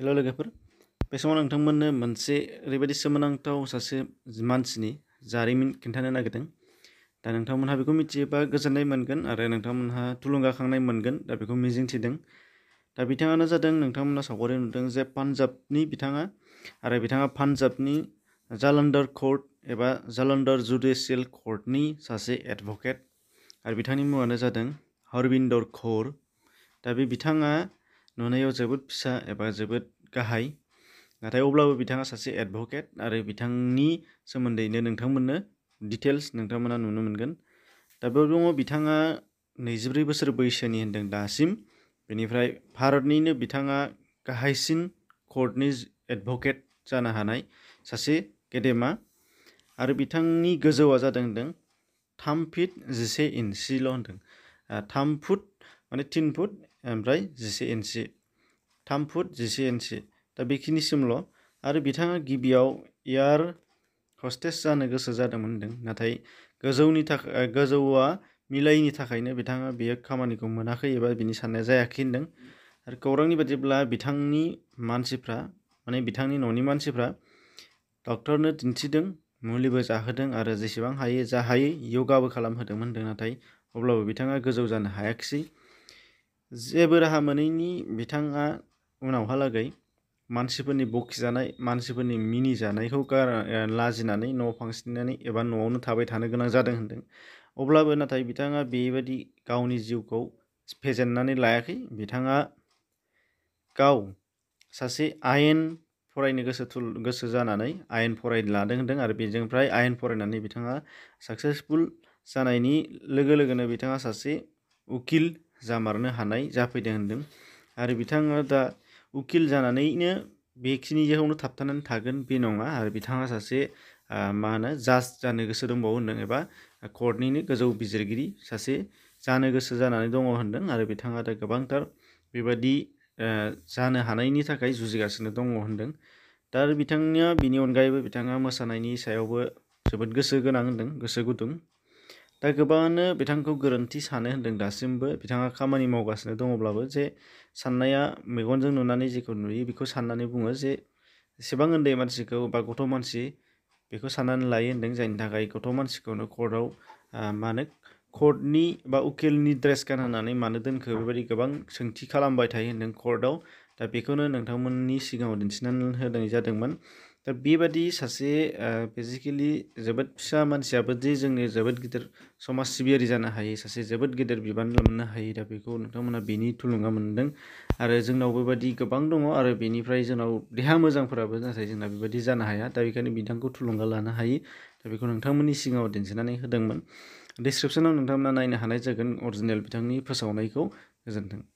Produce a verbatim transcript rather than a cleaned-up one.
Hello' लोगोफोर, बे समाव नोंथांमोननो मोनसे ओरैबायदि सोमोनांथाव सासे मानसिनि जारिमिन खिन्थानो नागिरदों। दा नोंथांमोनहा बेखौ मिथियोबा गोजोननाय मोनगोन आरो नोंथांमोनहा थुलुंगाखांनाय मोनगोन, दा बेखौ मिजिं थिदों। दा बिथाङानो जादों, नोंथांमोना सावगारि नुदों जे पान्जाबनि बिथाङा, आरो बिथाङा पान्जाबनि जालन्धर कर्ट एबा जालन्धर जुडिसियेल कर्टनि सासे एडभकेट, आरो बिथांनि मुङानो जादों हरविन्दर कौर। दा बे बिथाङा नुनायाव जोबोद फिसा एबा जोबोद गाहाय, नाथाय अब्लाबो बिथाङा सासे एडभकेट, आरो बिथांनि सोमोन्दैनो नोंथांमोननो डिटेल्स नोंथांमोना नुनो मोनगोन। दा बेयाव दङ बिथाङा नैजिब्रै बोसोर बैसोनि होन्दों दासिम। बेनिफ्राय भारतनिनो बिथाङा गाहायसिन कर्टनि एडभकेट जानो हानाय सासे गेदेमा, आरो बिथांनि गोजौआ जादों होन्दों थाम फिट जिसे इन्सिल' होन्दों। थाम फुट माने तिन फुट ओमफ्राय जिसे इन्सि, थाम फुट जिसे इन्सि। दा बेखिनिसिमल'। आरो बिथाङा गिबियाव एयार हस्टेस जानो गोसो जादोंमोन होन्दों, नाथाय गोजौनि थाखाय गोजौआ मिलायैनि थाखायनो बिथाङा बे खामानिखौ मोनाखै एबा बिनि साननाया जायाखै होन्दों। आरो खौरांनि बादिब्ला बिथांनि मानसिफ्रा माने बिथांनि न'नि मानसिफ्रा डक्टरनो दिन्थिदों, मुलिबो जाहोदों, आरो जेसेबां हायो जा हायो य'गाबो खालामहोदोंमोन होन्दों, नाथाय अब्लाबो बिथाङा गोजौ जानो हायाखिसै। जेबो राहा मोनैनि बिथाङा उनावहालागै मानसिफोरनि बखिजानाय, मानसिफोरनि मिनिजानायखौ गार लाजिनानै न' फांसिनानै एबा न'आवनो थाबाय थानो गोनां जादों होन्दों। अब्लाबो नाथाय बिथाङा बेबायदि गावनि जिउखौ फेजेननानै लायाखै। बिथाङा गाव सासे आयेन फरायनो गोसो थुल गोसो जानानै आयेन फरायनो लादों होन्दों, आरो बेनिफ्राय आयेन फरायनानै बिथाङा साक्सेसफुल जानायनि लोगो लोगोनो बिथाङा सासे उकिल जामारनो हानाय जाफैदों होन्दों। आरो बिथाङा दा उकिल जानानैनो बेखिनियावनो थाबथानानै थागोन बे नङा, आरो बिथाङा सासे मा होनो जाज जानो गोसो दंबावो होन्दों, एबा कर्टनिनो गोजौ बिजिरगिरि सासे जानो गोसो जानानै दङ होन्दों। आरो बिथाङा दा गोबांथार बेबादि जानो हानायनि थाखाय जुजिगासिनो दङ होन्दों। दा आरो बिथांनिया बिनि अनगायैबो बिथाङा मोसानायनि सायावबो जोबोद गोसो गोनां होन्दों, गोसो गुदुं। दा गोबाङानो बिथांखौ गोरोन्थि सानो होन्दों दासिमबो। बिथाङा खामानि मावगासिनो दङब्लाबो जे साननाया मेगनजों नुनानै जेखौ नुयो बेखौ साननानै बुङो, जे एसेबां उन्दै मानसिखौ बा गथ' मानसि बेखौ साननानै लायो होन्दों, जायनि थाखाय गथ' मानसिखौनो कर्टआव मा होनो कर्टनि बा उकिलनि ड्रेस गानहोनानै मानो दोनखो बेबायदि गोबां सोंथि खालामबाय थायो होन्दों कर्टआव। दा बेखौनो नोंथांमोननि सिगाङाव दिन्थिनानै होनाय जादोंमोन। दा बेबादि सासे फिजिकेलि जोबोद फिसा मानसियाबो जे जोंनि जोबोद गिदिर समाज सिबियारि जानो हायो, सासे जोबोद गिदिर बिबान मोननो हायो, दा बेखौ नोंथांमोना बेनि थुलुंगा मोनदों। आरो जोंनाव बेबायदि गोबां दङ, आरो बेनिफ्राय जोंनाव देहा मोजांफोराबो नाथाय जोंना बेबायदि जानो हाया, दा बेखायनो बिथांखौ थुलुंगा लानो हायो। दा बेखौ नोंथांमोननि सिगाङाव दिन्थिनानै होदोंमोन। डिसक्रिपसनाव नोंथांमोना नायनो हानाय जागोन अरिजिनेल बिथांनि फोसावनायखौ। गोजोन्थों।